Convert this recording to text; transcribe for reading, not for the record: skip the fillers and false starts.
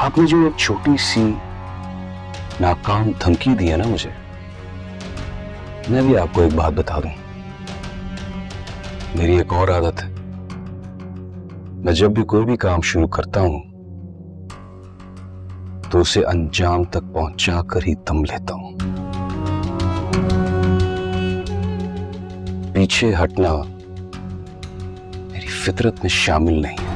आपने जो एक छोटी सी नाकाम धमकी दी है ना मुझे, मैं भी आपको एक बात बता दूं, मेरी एक और आदत है। मैं जब भी कोई भी काम शुरू करता हूं तो उसे अंजाम तक पहुंचा कर ही दम लेता हूं। पीछे हटना मेरी फितरत में शामिल नहीं है।